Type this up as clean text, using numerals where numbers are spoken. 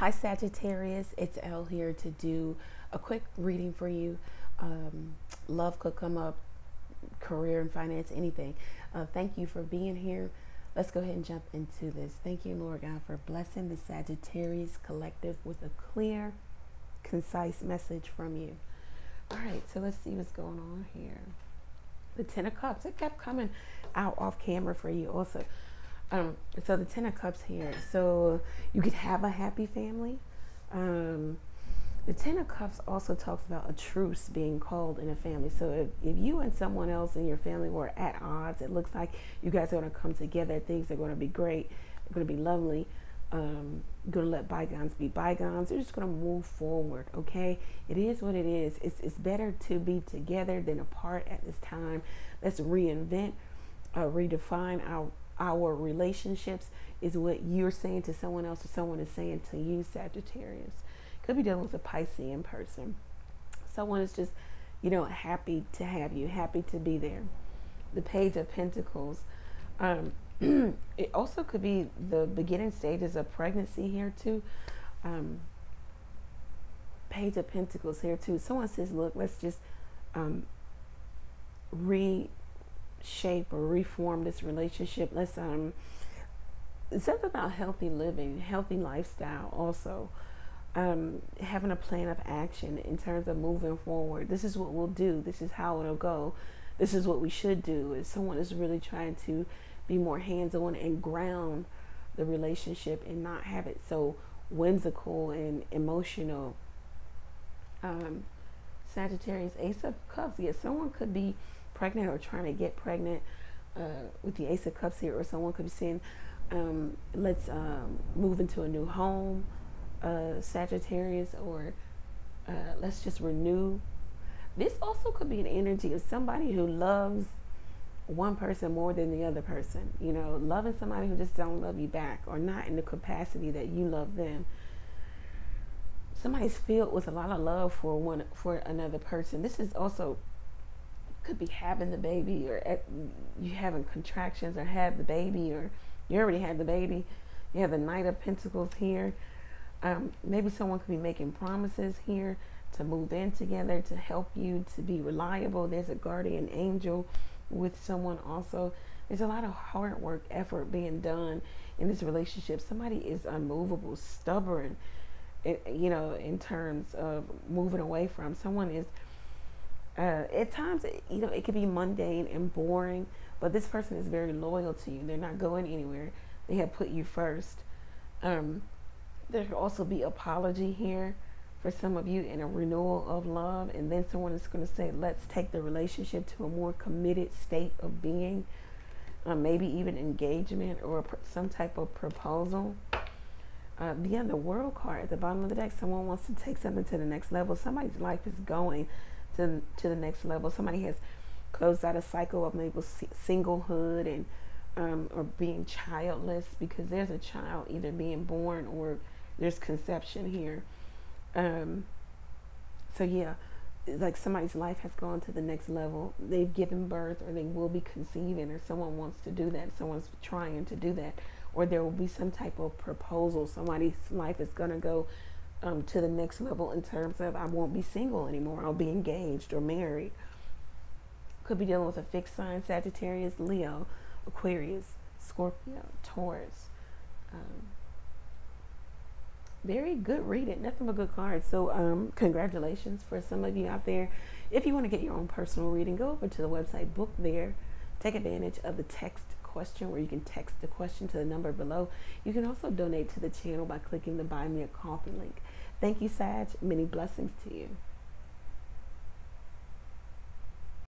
Hi Sagittarius, it's Elle here to do a quick reading for you. Love could come up, career and finance, anything. Thank you for being here. Let's go ahead and jump into this. Thank you, Lord God, for blessing the Sagittarius collective with a clear, concise message from you. All right, so let's see what's going on here. The 10 of Cups, it kept coming out off camera for you also. So the 10 of Cups here, so you could have a happy family. The 10 of Cups also talks about a truce being called in a family. So if you and someone else in your family were at odds, it looks like you guys are going to come together. Things are going to be great. They're going to be lovely. You're going to let bygones be bygones. You're just going to move forward, okay? It is what it is. It's better to be together than apart at this time. Let's reinvent, redefine our relationships is what you're saying to someone else or someone is saying to you, Sagittarius. Could be dealing with a Piscean person. Someone is just, you know, happy to have you, happy to be there. The Page of Pentacles. It also could be the beginning stages of pregnancy here too. Page of Pentacles here too. Someone says, look, let's just reshape or reform this relationship. Let's it's something about healthy living, healthy lifestyle also, having a plan of action in terms of moving forward. This is what we'll do, this is how it'll go, this is what we should do. If someone is really trying to be more hands-on and ground the relationship and not have it so whimsical and emotional. Sagittarius, Ace of Cups. Yes, someone could be pregnant or trying to get pregnant with the Ace of Cups here, or someone could be saying, let's move into a new home, Sagittarius, or let's just renew. This also could be an energy of somebody who loves one person more than the other person, you know, loving somebody who just don't love you back or not in the capacity that you love them. Somebody's filled with a lot of love for one, for another person. This is also could be having the baby, or you having contractions, or have the baby, or you already had the baby. You have the Knight of Pentacles here. Maybe someone could be making promises here to move in together, to help you, to be reliable. There's a guardian angel with someone also. There's a lot of hard work, effort being done in this relationship. Somebody is unmovable, stubborn, you know, in terms of moving away from. Someone is at times, you know, it can be mundane and boring, but this person is very loyal to you. They're not going anywhere. They have put you first. There could also be apology here for some of you and a renewal of love. And then someone is going to say, let's take the relationship to a more committed state of being, maybe even engagement or some type of proposal. Yeah, the World card at the bottom of the deck. Someone wants to take something to the next level. Somebody's life is going to the next level. Somebody has closed out a cycle of maybe singlehood and or being childless, because there's a child either being born or there's conception here. So yeah, like somebody's life has gone to the next level. They've given birth, or they will be conceiving, or someone wants to do that. Someone's trying to do that, or there will be some type of proposal. Somebody's life is going to go to the next level in terms of I won't be single anymore, I'll be engaged or married. Could be dealing with a fixed sign, Sagittarius, Leo, Aquarius, Scorpio, Taurus. Very good reading, nothing but good cards. So congratulations for some of you out there. If you want to get your own personal reading, go over to the website, book there, take advantage of the text question where you can text the question to the number below. You can also donate to the channel by clicking the Buy Me a Coffee link. Thank you, Sag. Many blessings to you.